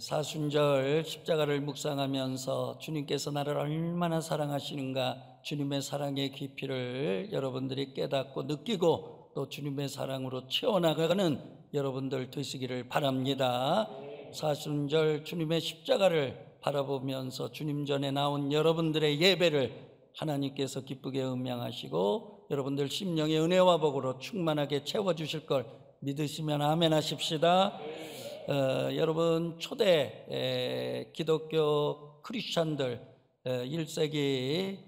사순절 십자가를 묵상하면서 주님께서 나를 얼마나 사랑하시는가, 주님의 사랑의 깊이를 여러분들이 깨닫고 느끼고 또 주님의 사랑으로 채워나가는 여러분들 되시기를 바랍니다. 사순절 주님의 십자가를 바라보면서 주님 전에 나온 여러분들의 예배를 하나님께서 기쁘게 음양하시고 여러분들 심령의 은혜와 복으로 충만하게 채워주실 걸 믿으시면 아멘하십시다. 여러분 초대 기독교 크리스찬들 1세기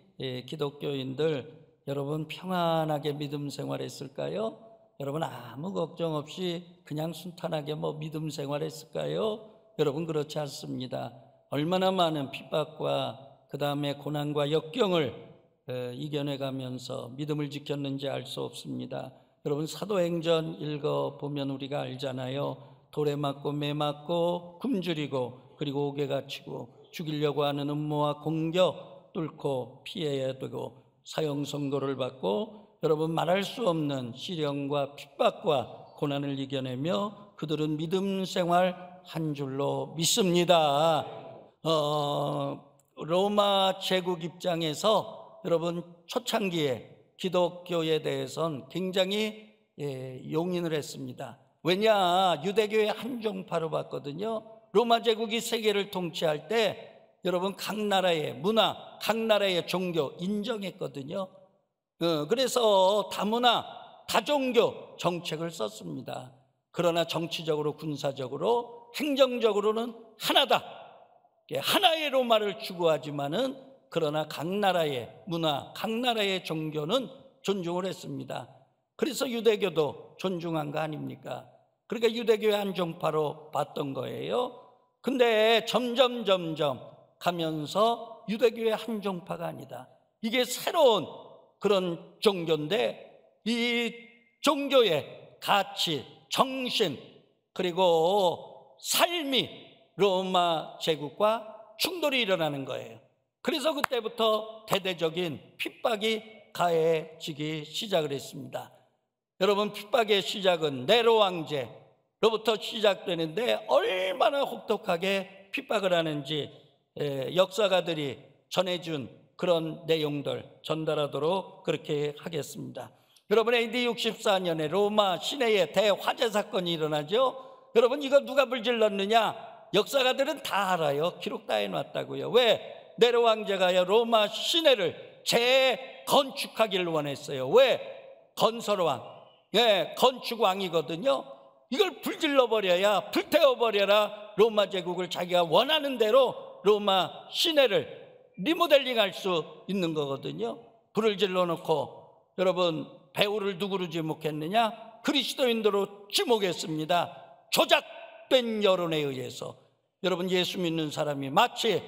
기독교인들 여러분 평안하게 믿음 생활했을까요? 여러분 아무 걱정 없이 그냥 순탄하게 믿음 생활했을까요? 여러분 그렇지 않습니다. 얼마나 많은 핍박과 그 다음에 고난과 역경을 이겨내가면서 믿음을 지켰는지 알 수 없습니다. 여러분 사도행전 읽어보면 우리가 알잖아요. 돌에 맞고 매 맞고 굶주리고 그리고 옥에 갇히고 죽이려고 하는 음모와 공격 뚫고 피해야 되고 사형 선고를 받고 여러분 말할 수 없는 시련과 핍박과 고난을 이겨내며 그들은 믿음 생활 한 줄로 믿습니다. 로마 제국 입장에서 여러분 초창기에 기독교에 대해서는 굉장히 용인을 했습니다. 왜냐, 유대교의 한정파로 봤거든요. 로마 제국이 세계를 통치할 때 여러분 각 나라의 문화, 각 나라의 종교 인정했거든요. 그래서 다문화, 다종교 정책을 썼습니다. 그러나 정치적으로, 군사적으로, 행정적으로는 하나다, 하나의 로마를 추구하지만은 그러나 각 나라의 문화, 각 나라의 종교는 존중을 했습니다. 그래서 유대교도 존중한 거 아닙니까? 그러니까 유대교의 한정파로 봤던 거예요. 근데 점점 가면서 유대교의 한정파가 아니다, 이게 새로운 그런 종교인데 이 종교의 가치, 정신 그리고 삶이 로마 제국과 충돌이 일어나는 거예요. 그래서 그때부터 대대적인 핍박이 가해지기 시작을 했습니다. 여러분 핍박의 시작은 네로 왕제로부터 시작되는데 얼마나 혹독하게 핍박을 하는지 역사가들이 전해준 그런 내용들 전달하도록 그렇게 하겠습니다. 여러분 AD 64년에 로마 시내에 대화재 사건이 일어나죠. 여러분 이거 누가 불질렀느냐? 역사가들은 다 알아요. 기록 다 해놨다고요. 왜? 네로 황제가 로마 시내를 재건축하기를 원했어요. 왜? 건설왕, 건축왕이거든요. 이걸 불질러버려야, 불태워버려라, 로마 제국을 자기가 원하는 대로 로마 시내를 리모델링할 수 있는 거거든요. 불을 질러놓고 여러분 배우를 누구로 지목했느냐? 그리스도인으로 지목했습니다. 조작된 여론에 의해서 여러분 예수 믿는 사람이 마치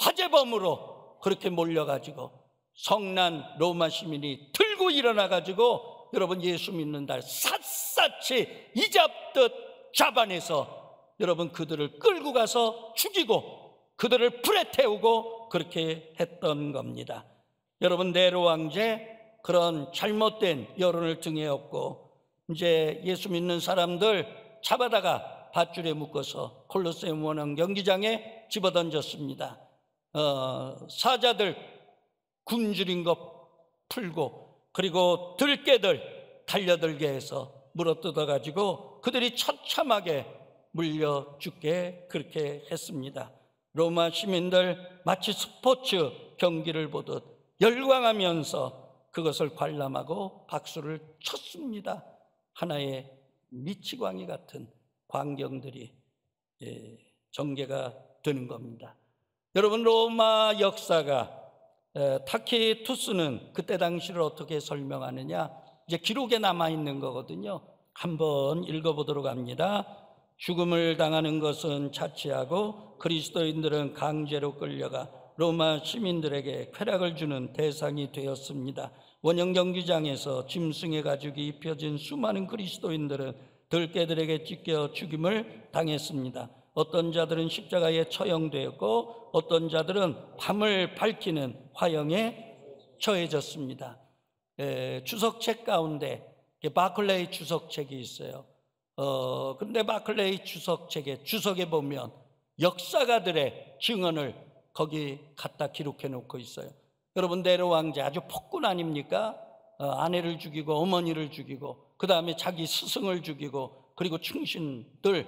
화재범으로 그렇게 몰려가지고 성난 로마 시민이 들고 일어나가지고 여러분 예수 믿는 날 샅샅이 이잡듯 잡아내서 여러분 그들을 끌고 가서 죽이고 그들을 불에 태우고 그렇게 했던 겁니다. 여러분 네로 황제 그런 잘못된 여론을 등에 업고 이제 예수 믿는 사람들 잡아다가 밧줄에 묶어서 콜로세움 원형 경기장에 집어던졌습니다. 사자들 굶주린 것 풀고 그리고 들개들 달려들게 해서 물어뜯어가지고 그들이 처참하게 물려 죽게 그렇게 했습니다. 로마 시민들 마치 스포츠 경기를 보듯 열광하면서 그것을 관람하고 박수를 쳤습니다. 하나의 미치광이 같은 광경들이 전개가 되는 겁니다. 여러분 로마 역사가 타키투스는 그때 당시를 어떻게 설명하느냐, 이제 기록에 남아있는 거거든요. 한번 읽어보도록 합니다. 죽음을 당하는 것은 자치하고 그리스도인들은 강제로 끌려가 로마 시민들에게 쾌락을 주는 대상이 되었습니다. 원형 경기장에서 짐승의 가죽이 입혀진 수많은 그리스도인들은 들개들에게 찢겨 죽임을 당했습니다. 어떤 자들은 십자가에 처형되었고 어떤 자들은 밤을 밝히는 화형에 처해졌습니다. 주석책 가운데 바클레이 주석책이 있어요. 근데 바클레이 주석책에 보면 역사가들의 증언을 거기 갖다 기록해 놓고 있어요. 여러분, 네로 왕자 아주 폭군 아닙니까? 아내를 죽이고 어머니를 죽이고 그 다음에 자기 스승을 죽이고 그리고 충신들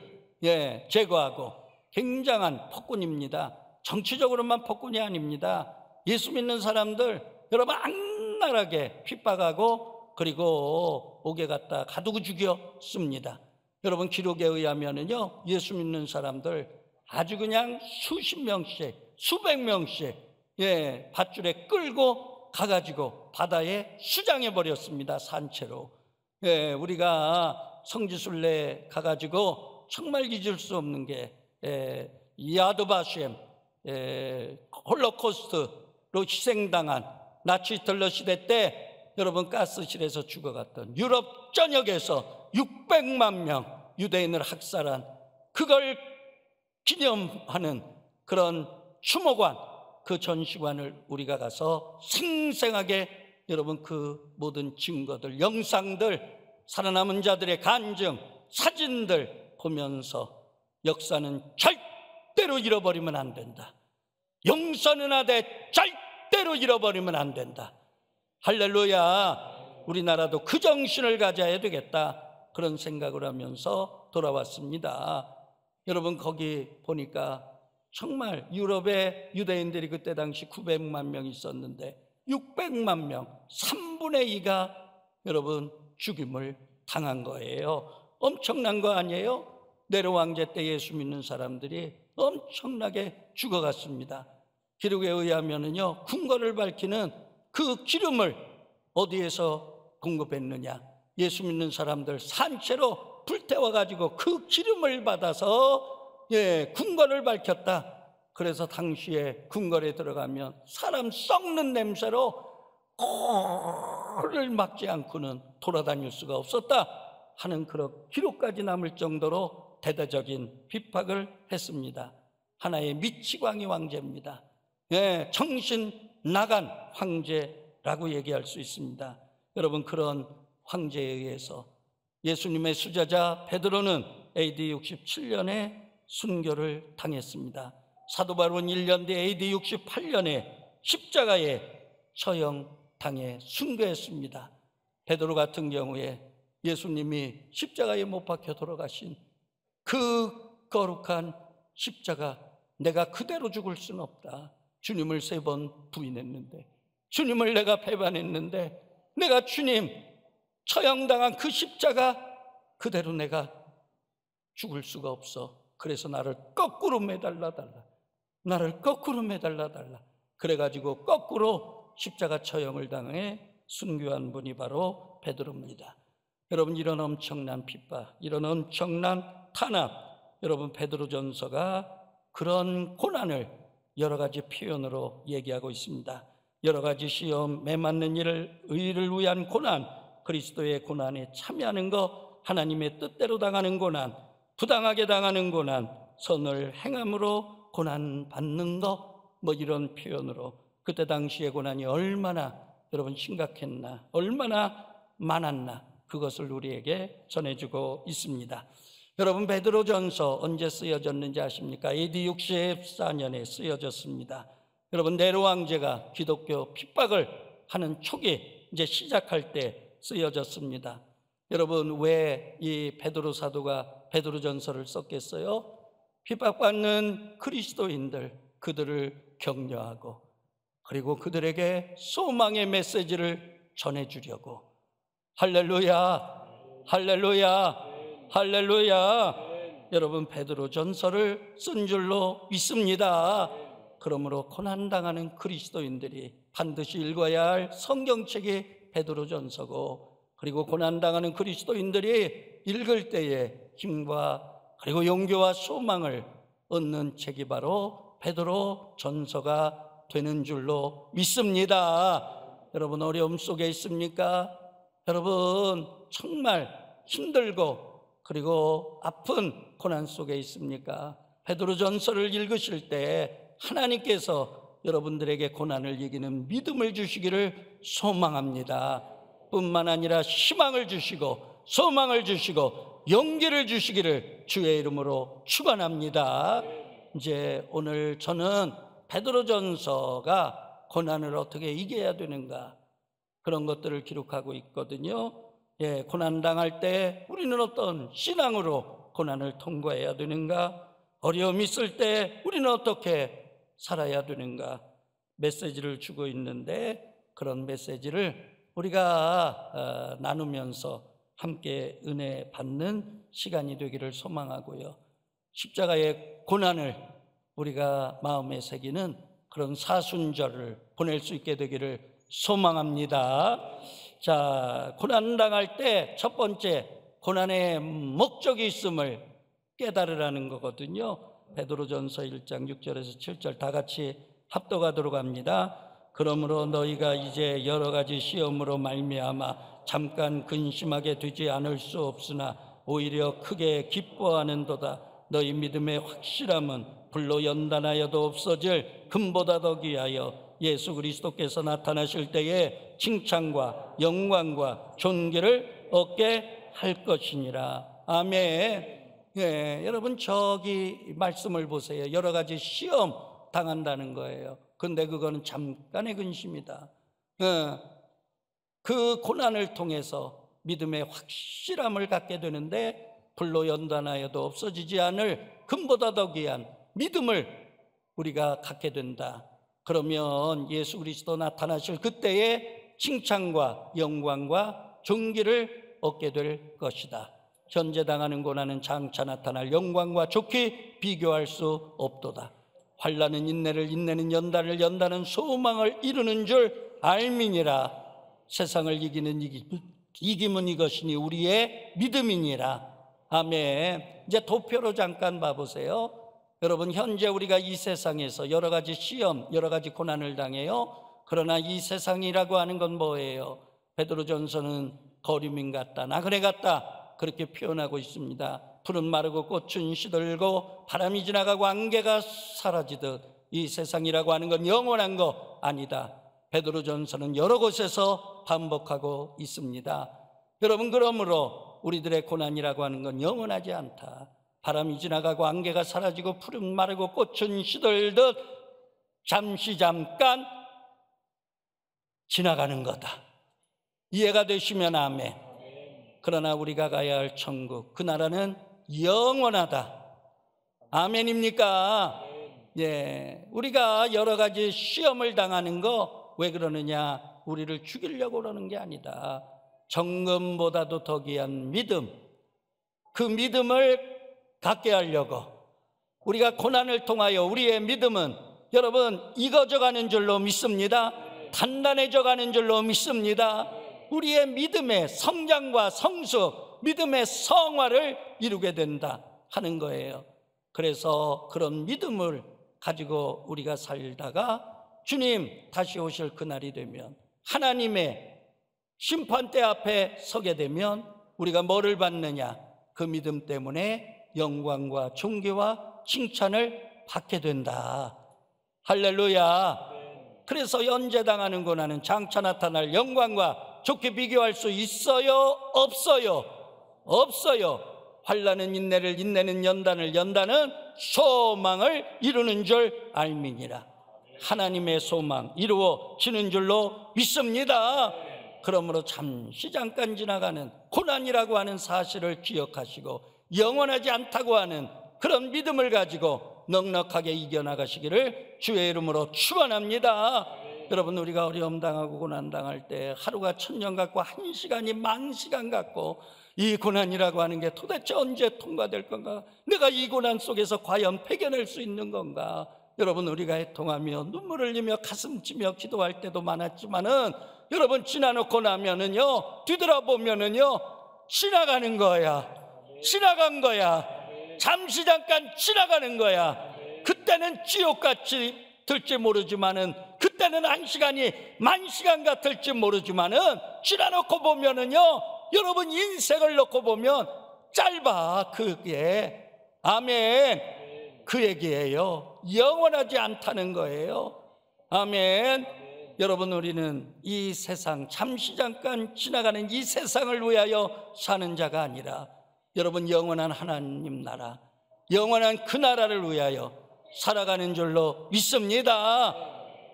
제거하고 굉장한 폭군입니다. 정치적으로만 폭군이 아닙니다. 예수 믿는 사람들 여러분 악랄하게 핍박하고 그리고 옥에 갖다 가두고 죽였습니다. 여러분 기록에 의하면은요 예수 믿는 사람들 아주 그냥 수십 명씩 수백 명씩 밧줄에 끌고 가가지고 바다에 수장해 버렸습니다. 산채로. 우리가 성지순례 가가지고 정말 잊을 수 없는 게 야드 바셈 홀로코스트로 희생당한 나치 히틀러 시대 때 여러분 가스실에서 죽어갔던 유럽 전역에서 600만 명 유대인을 학살한 그걸 기념하는 그런 추모관, 그 전시관을 우리가 가서 생생하게 여러분 그 모든 증거들, 영상들, 살아남은 자들의 간증, 사진들 보면서 역사는 절대로 잃어버리면 안 된다. 용서는 하되 절대로 잃어버리면 안 된다. 할렐루야. 우리나라도 그 정신을 가져야 되겠다. 그런 생각을 하면서 돌아왔습니다. 여러분 거기 보니까 정말 유럽의 유대인들이 그때 당시 900만 명 있었는데 600만 명, 3분의 2가 여러분 죽임을 당한 거예요. 엄청난 거 아니에요? 네로 황제 때 예수 믿는 사람들이 엄청나게 죽어갔습니다. 기록에 의하면은요 궁궐을 밝히는 그 기름을 어디에서 공급했느냐, 예수 믿는 사람들 산채로 불태워가지고 그 기름을 받아서 궁궐을 밝혔다. 그래서 당시에 궁궐에 들어가면 사람 썩는 냄새로 코를 막지 않고는 돌아다닐 수가 없었다 하는 그런 기록까지 남을 정도로 대대적인 핍박을 했습니다. 하나의 미치광이 황제입니다. 정신 나간 황제라고 얘기할 수 있습니다. 여러분 그런 황제에 의해서 예수님의 수제자 베드로는 AD 67년에 순교를 당했습니다. 사도 바울은 1년 뒤 AD 68년에 십자가에 처형당해 순교했습니다. 베드로 같은 경우에 예수님이 십자가에 못 박혀 돌아가신 그 거룩한 십자가, 내가 그대로 죽을 수는 없다. 주님을 세 번 부인했는데, 주님을 내가 배반했는데, 내가 주님 처형당한 그 십자가 그대로 내가 죽을 수가 없어. 그래서 나를 거꾸로 매달라달라, 나를 거꾸로 매달라달라. 그래가지고 거꾸로 십자가 처형을 당해 순교한 분이 바로 베드로입니다. 여러분 이런 엄청난 핍박, 이런 엄청난 탄압, 여러분 베드로전서가 그런 고난을 여러 가지 표현으로 얘기하고 있습니다. 여러 가지 시험, 매맞는 일을, 의를 위한 고난, 그리스도의 고난에 참여하는 것, 하나님의 뜻대로 당하는 고난, 부당하게 당하는 고난, 선을 행함으로 고난받는 것, 뭐 이런 표현으로 그때 당시의 고난이 얼마나 여러분 심각했나, 얼마나 많았나, 그것을 우리에게 전해주고 있습니다. 여러분 베드로전서 언제 쓰여졌는지 아십니까? AD 64년에 쓰여졌습니다. 여러분 네로 황제가 기독교 핍박을 하는 초기, 이제 시작할 때 쓰여졌습니다. 여러분 왜 이 베드로 사도가 베드로전서를 썼겠어요? 핍박받는 그리스도인들, 그들을 격려하고 그리고 그들에게 소망의 메시지를 전해주려고. 할렐루야, 할렐루야, 할렐루야. 여러분 베드로전서를 쓴 줄로 믿습니다. 그러므로 고난당하는 그리스도인들이 반드시 읽어야 할 성경책이 베드로전서고, 그리고 고난당하는 그리스도인들이 읽을 때에 힘과 그리고 용기와 소망을 얻는 책이 바로 베드로전서가 되는 줄로 믿습니다. 여러분 어려움 속에 있습니까? 여러분 정말 힘들고 그리고 아픈 고난 속에 있습니까? 베드로전서를 읽으실 때 하나님께서 여러분들에게 고난을 이기는 믿음을 주시기를 소망합니다. 뿐만 아니라 희망을 주시고 소망을 주시고 용기를 주시기를 주의 이름으로 축원합니다. 이제 오늘 저는 베드로전서가 고난을 어떻게 이겨야 되는가 그런 것들을 기록하고 있거든요. 예, 고난당할 때 우리는 어떤 신앙으로 고난을 통과해야 되는가, 어려움이 있을 때 우리는 어떻게 살아야 되는가 메시지를 주고 있는데, 그런 메시지를 우리가 나누면서 함께 은혜 받는 시간이 되기를 소망하고요, 십자가의 고난을 우리가 마음에 새기는 그런 사순절을 보낼 수 있게 되기를 소망합니다. 자, 고난당할 때 첫 번째 고난의 목적이 있음을 깨달으라는 거거든요. 베드로전서 1장 6절에서 7절 다 같이 합독하도록 합니다. 그러므로 너희가 이제 여러 가지 시험으로 말미암아 잠깐 근심하게 되지 않을 수 없으나 오히려 크게 기뻐하는도다. 너희 믿음의 확실함은 불로 연단하여도 없어질 금보다 더 귀하여 예수 그리스도께서 나타나실 때에 칭찬과 영광과 존귀를 얻게 할 것이니라. 아멘. 예, 여러분 저기 말씀을 보세요. 여러 가지 시험 당한다는 거예요. 근데 그거는 잠깐의 근심이다. 예, 그 고난을 통해서 믿음의 확실함을 갖게 되는데 불로 연단하여도 없어지지 않을 금보다 더 귀한 믿음을 우리가 갖게 된다. 그러면 예수 그리스도 나타나실 그때에 칭찬과 영광과 존귀를 얻게 될 것이다. 현재 당하는 고난은 장차 나타날 영광과 좋게 비교할 수 없도다. 환난은 인내를, 인내는 연단을, 연단은 소망을 이루는 줄 알미니라. 세상을 이기는 이김은 이것이니 우리의 믿음이니라. 아멘. 이제 도표로 잠깐 봐보세요. 여러분 현재 우리가 이 세상에서 여러 가지 시험, 여러 가지 고난을 당해요. 그러나 이 세상이라고 하는 건 뭐예요? 베드로전서는 거림인 같다, 나그네 같다 그렇게 표현하고 있습니다. 풀은 마르고 꽃은 시들고 바람이 지나가고 안개가 사라지듯 이 세상이라고 하는 건 영원한 거 아니다. 베드로전서는 여러 곳에서 반복하고 있습니다. 여러분 그러므로 우리들의 고난이라고 하는 건 영원하지 않다. 바람이 지나가고 안개가 사라지고 풀은 마르고 꽃은 시들듯 잠시 잠깐 지나가는 거다. 이해가 되시면 아멘. 그러나 우리가 가야 할 천국, 그 나라는 영원하다. 아멘입니까? 예, 우리가 여러 가지 시험을 당하는 거 왜 그러느냐, 우리를 죽이려고 그러는 게 아니다. 정금보다도 더 귀한 믿음, 그 믿음을 갖게 하려고 우리가 고난을 통하여 우리의 믿음은 여러분 익어져가는 줄로 믿습니다. 단단해져가는 줄로 믿습니다. 우리의 믿음의 성장과 성숙, 믿음의 성화를 이루게 된다 하는 거예요. 그래서 그런 믿음을 가지고 우리가 살다가 주님 다시 오실 그날이 되면, 하나님의 심판대 앞에 서게 되면 우리가 뭐를 받느냐, 그 믿음 때문에 영광과 존귀와 칭찬을 받게 된다. 할렐루야. 그래서 현재 당하는 고난은 장차 나타날 영광과 좋게 비교할 수 있어요? 없어요? 없어요. 환난은 인내를, 인내는 연단을, 연단은 소망을 이루는 줄 알미니라. 하나님의 소망 이루어지는 줄로 믿습니다. 그러므로 잠시 잠깐 지나가는 고난이라고 하는 사실을 기억하시고 영원하지 않다고 하는 그런 믿음을 가지고 넉넉하게 이겨나가시기를 주의 이름으로 축원합니다. 여러분 우리가 어려움 당하고 고난 당할 때 하루가 1000년 같고 1시간이 10,000시간 같고, 이 고난이라고 하는 게 도대체 언제 통과될 건가, 내가 이 고난 속에서 과연 패겨낼 수 있는 건가, 여러분 우리가 애통하며 눈물을 흘리며 가슴 찌며 기도할 때도 많았지만은 여러분 지나놓고 나면은요, 뒤돌아보면은요 지나가는 거야. 지나간 거야. 잠시 잠깐 지나가는 거야. 그때는 지옥같이 들지 모르지만은, 그때는 1시간이 10,000시간 같을지 모르지만은 지나놓고 보면은요 여러분 인생을 놓고 보면 짧아. 그게 아멘. 그 얘기예요. 영원하지 않다는 거예요. 아멘. 여러분 우리는 이 세상, 잠시 잠깐 지나가는 이 세상을 위하여 사는 자가 아니라 여러분 영원한 하나님 나라, 영원한 그 나라를 위하여 살아가는 줄로 믿습니다.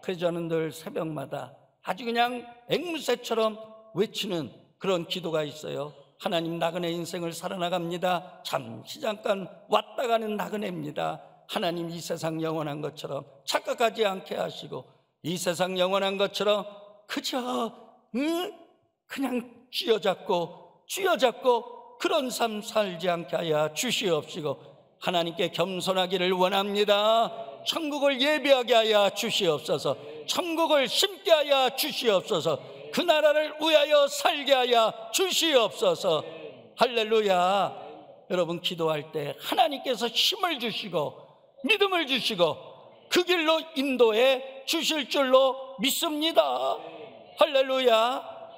그래서 저는 늘 새벽마다 아주 그냥 앵무새처럼 외치는 그런 기도가 있어요. 하나님, 나그네 인생을 살아나갑니다. 잠시 잠깐 왔다 가는 나그네입니다. 하나님, 이 세상 영원한 것처럼 착각하지 않게 하시고, 이 세상 영원한 것처럼 그저 그냥 쥐어잡고 그런 삶 살지 않게 하여 주시옵시고, 하나님께 겸손하기를 원합니다. 천국을 예비하게 하여 주시옵소서. 천국을 심게 하여 주시옵소서. 그 나라를 위하여 살게 하여 주시옵소서. 할렐루야. 여러분, 기도할 때 하나님께서 힘을 주시고 믿음을 주시고 그 길로 인도해 주실 줄로 믿습니다. 할렐루야.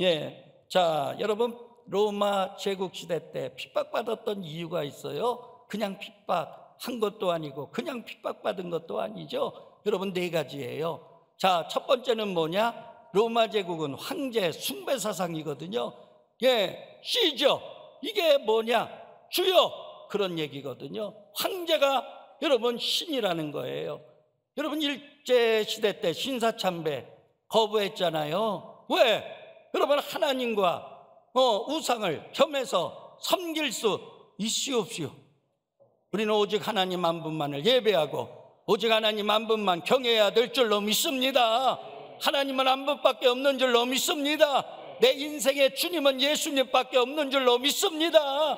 예, 자, 여러분, 로마 제국시대 때 핍박받았던 이유가 있어요. 그냥 핍박한 것도 아니고 그냥 핍박받은 것도 아니죠. 여러분, 네 가지예요. 자, 첫 번째는 뭐냐? 로마 제국은 황제 숭배 사상이거든요. 예, 시저, 이게 뭐냐? 주여, 그런 얘기거든요. 황제가 여러분 신이라는 거예요. 여러분, 일제시대 때 신사참배 거부했잖아요. 왜? 여러분, 하나님과 우상을 겸해서 섬길 수 있으옵시오. 우리는 오직 하나님 한 분만을 예배하고 오직 하나님 한 분만 경외해야 될 줄로 믿습니다. 하나님은 한 분밖에 없는 줄로 믿습니다. 내 인생의 주님은 예수님밖에 없는 줄로 믿습니다.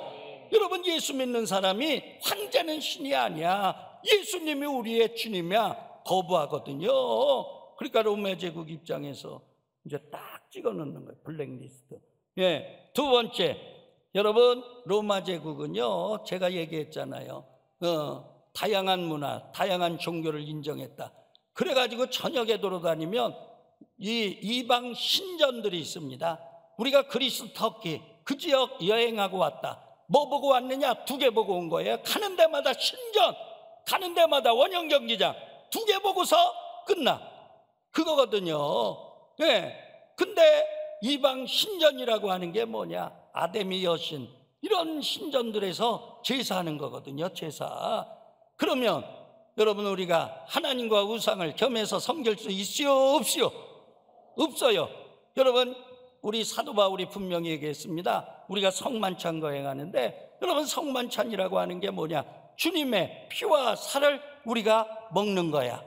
여러분, 예수 믿는 사람이 황제는 신이 아니야, 예수님이 우리의 주님이야 거부하거든요. 그러니까 로마 제국 입장에서 이제 딱 찍어 넣는 거예요, 블랙리스트. 예, 두 번째, 여러분, 로마 제국은요, 제가 얘기했잖아요. 다양한 문화, 다양한 종교를 인정했다. 그래가지고 저녁에 돌아다니면 이 이방 신전들이 있습니다. 우리가 그리스, 터키 그 지역 여행하고 왔다. 뭐 보고 왔느냐? 2개 보고 온 거예요. 가는 데마다 신전, 가는 데마다 원형 경기장 2개 보고서 끝나, 그거거든요. 예, 근데 이방 신전이라고 하는 게 뭐냐? 아데미 여신, 이런 신전들에서 제사하는 거거든요, 제사. 그러면 여러분, 우리가 하나님과 우상을 겸해서 섬길 수 있어요, 없어요? 없어요. 여러분, 우리 사도 바울이 분명히 얘기했습니다. 우리가 성만찬 거행하는데, 여러분, 성만찬이라고 하는 게 뭐냐? 주님의 피와 살을 우리가 먹는 거야.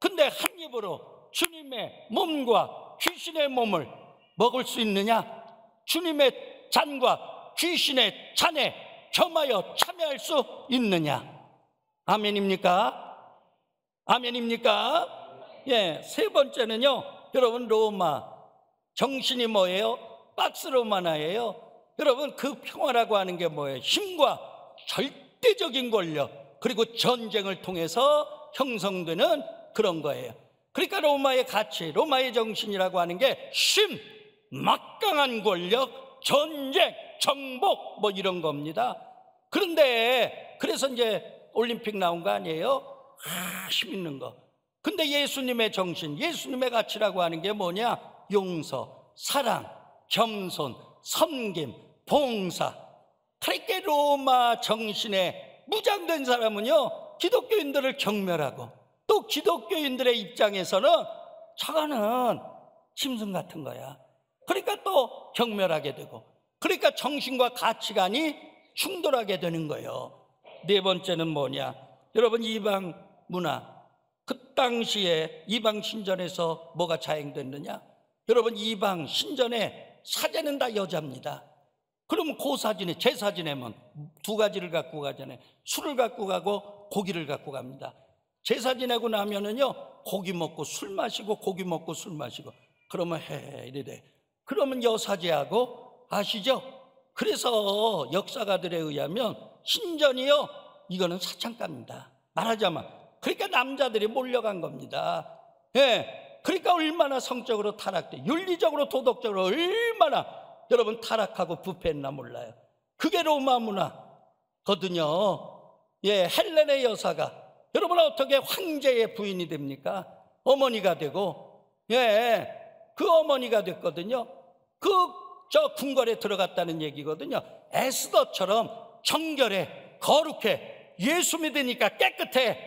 근데 한 입으로 주님의 몸과 귀신의 몸을 먹을 수 있느냐? 주님의 잔과 귀신의 잔에 겸하여 참여할 수 있느냐? 아멘입니까? 아멘입니까? 예, 세 번째는요, 여러분, 로마 정신이 뭐예요? 박스 로마나예요. 여러분, 그 평화라고 하는 게 뭐예요? 힘과 절대적인 권력, 그리고 전쟁을 통해서 형성되는 그런 거예요. 그러니까 로마의 가치, 로마의 정신이라고 하는 게 힘, 막강한 권력, 전쟁, 정복, 뭐 이런 겁니다. 그런데 그래서 이제 올림픽 나온 거 아니에요? 힘 있는 거. 근데 예수님의 정신, 예수님의 가치라고 하는 게 뭐냐? 용서, 사랑, 겸손, 섬김, 봉사. 그렇게 로마 정신에 무장된 사람은요, 기독교인들을 경멸하고, 또 기독교인들의 입장에서는 저거는 짐승 같은 거야, 그러니까 또 경멸하게 되고, 그러니까 정신과 가치관이 충돌하게 되는 거예요. 네 번째는 뭐냐? 여러분, 이방 문화, 그 당시에 이방 신전에서 뭐가 자행됐느냐? 여러분, 이방 신전에 사제는 다 여자입니다. 그럼 고사진에, 제사 지내면 2가지를 갖고 가잖아요. 술을 갖고 가고 고기를 갖고 갑니다. 제사 지내고 나면은요, 고기 먹고 술 마시고, 고기 먹고 술 마시고, 그러면 이래. 그러면 여사제하고, 아시죠? 그래서 역사가들에 의하면 신전이요, 이거는 사창가입니다, 말하자면. 그러니까 남자들이 몰려간 겁니다. 예, 그러니까 얼마나 성적으로 타락돼, 윤리적으로 도덕적으로 얼마나 여러분 타락하고 부패했나 몰라요. 그게 로마 문화거든요. 예, 헬레네 여사가 여러분 어떻게 황제의 부인이 됩니까? 어머니가 되고, 예, 그 어머니가 됐거든요. 그 저 궁궐에 들어갔다는 얘기거든요. 에스더처럼 정결해, 거룩해, 예수 믿으니까 깨끗해,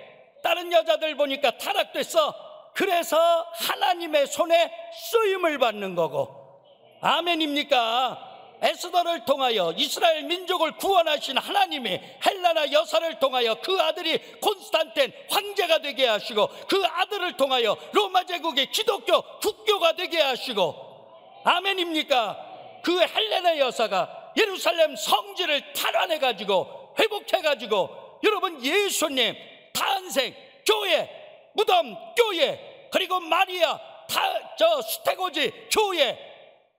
다른 여자들 보니까 타락됐어. 그래서 하나님의 손에 쓰임을 받는 거고. 아멘입니까? 에스더를 통하여 이스라엘 민족을 구원하신 하나님이 헬레나 여사를 통하여 그 아들이 콘스탄틴 황제가 되게 하시고, 그 아들을 통하여 로마 제국의 기독교 국교가 되게 하시고. 아멘입니까? 그 헬레나 여사가 예루살렘 성지를 탈환해가지고 회복해가지고, 여러분 예수님 탄생, 교회, 무덤, 교회, 그리고 마리아, 스테고지, 교회,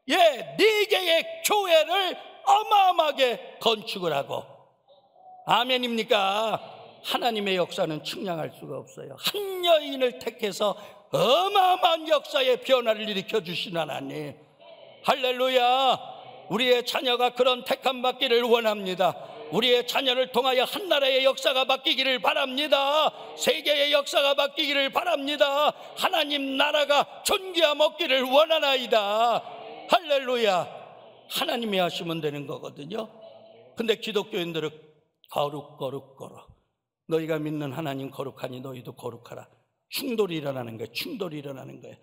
네 개의 교회를 어마어마하게 건축을 하고. 아멘입니까? 하나님의 역사는 측량할 수가 없어요. 한 여인을 택해서 어마어마한 역사의 변화를 일으켜 주신 하나님, 할렐루야. 우리의 자녀가 그런 택함 받기를 원합니다. 우리의 자녀를 통하여 한 나라의 역사가 바뀌기를 바랍니다. 세계의 역사가 바뀌기를 바랍니다. 하나님 나라가 존귀함 얻기를 원하나이다. 할렐루야. 하나님이 하시면 되는 거거든요. 근데 기독교인들은 거룩 거룩 거룩, 너희가 믿는 하나님 거룩하니 너희도 거룩하라. 충돌이 일어나는 거예요. 충돌이 일어나는 거예요.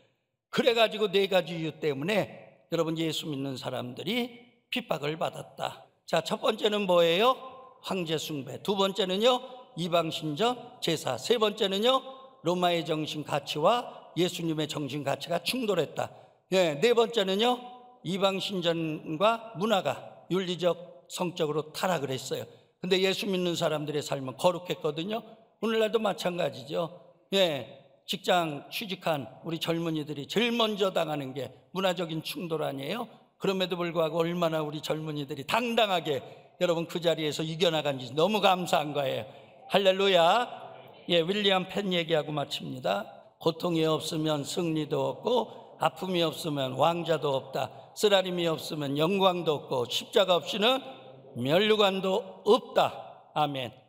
그래가지고 네 가지 이유 때문에 여러분 예수 믿는 사람들이 핍박을 받았다. 자, 첫 번째는 뭐예요? 황제 숭배. 두 번째는요, 이방신전 제사. 세 번째는요, 로마의 정신 가치와 예수님의 정신 가치가 충돌했다. 네 번째는요, 이방신전과 문화가 윤리적, 성적으로 타락을 했어요. 근데 예수 믿는 사람들의 삶은 거룩했거든요. 오늘날도 마찬가지죠. 직장 취직한 우리 젊은이들이 제일 먼저 당하는 게 문화적인 충돌 아니에요? 그럼에도 불구하고 얼마나 우리 젊은이들이 당당하게 여러분 그 자리에서 이겨나간지 너무 감사한 거예요. 할렐루야. 윌리엄 펜 얘기하고 마칩니다. 고통이 없으면 승리도 없고, 아픔이 없으면 왕자도 없다. 쓰라림이 없으면 영광도 없고, 십자가 없이는 면류관도 없다. 아멘.